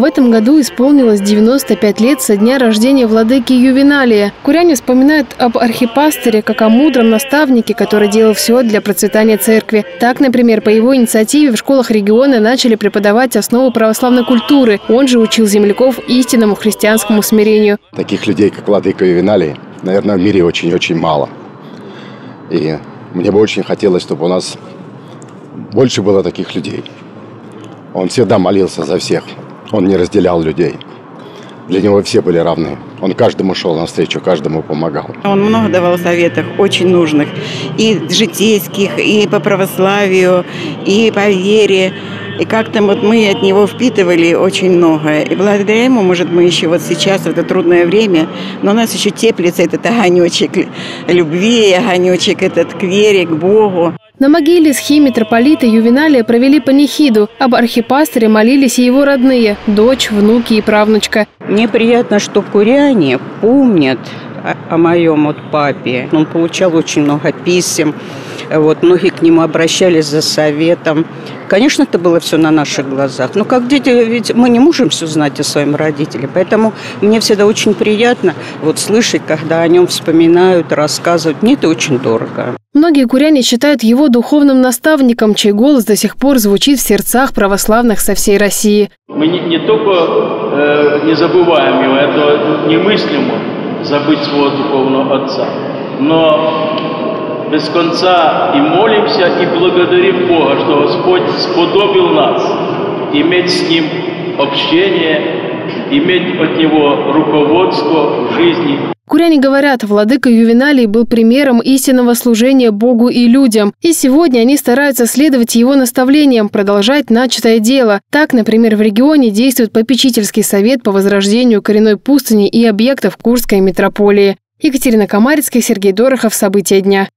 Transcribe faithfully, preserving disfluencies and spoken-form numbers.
В этом году исполнилось девяносто пять лет со дня рождения владыки Ювеналия. Куряне вспоминают об архипастыре как о мудром наставнике, который делал все для процветания церкви. Так, например, по его инициативе в школах региона начали преподавать основы православной культуры. Он же учил земляков истинному христианскому смирению. Таких людей, как владыка Ювеналий, наверное, в мире очень-очень мало. И мне бы очень хотелось, чтобы у нас больше было таких людей. Он всегда молился за всех. Он не разделял людей. Для него все были равны. Он каждому шел навстречу, каждому помогал. Он много давал советов, очень нужных. И житейских, и по православию, и по вере. И как-то вот мы от него впитывали очень многое. И благодаря ему, может, мы еще вот сейчас, в это трудное время, но у нас еще теплится этот огонечек любви, огонечек этот к вере, к Богу. На могиле схи митрополита Ювеналия провели панихиду. Об архипастыре молились и его родные – дочь, внуки и правнучка. Мне приятно, что куряне помнят о моем вот папе. Он получал очень много писем, вот, многие к нему обращались за советом. Конечно, это было все на наших глазах. Но как дети, ведь мы не можем все знать о своем родителе. Поэтому мне всегда очень приятно вот, слышать, когда о нем вспоминают, рассказывают. Мне это очень дорого. Многие куряне считают его духовным наставником, чей голос до сих пор звучит в сердцах православных со всей России. Мы не, не только э, не забываем его, это немыслимо забыть своего духовного отца, но без конца и молимся, и благодарим Бога, что Господь сподобил нас иметь с Ним общение, иметь от Него руководство в жизни. Куряне говорят, владыка Ювеналий был примером истинного служения Богу и людям. И сегодня они стараются следовать его наставлениям, продолжать начатое дело. Так, например, в регионе действует попечительский совет по возрождению коренной пустыни и объектов Курской митрополии. Екатерина Комарецкая, Сергей Дорохов. События дня.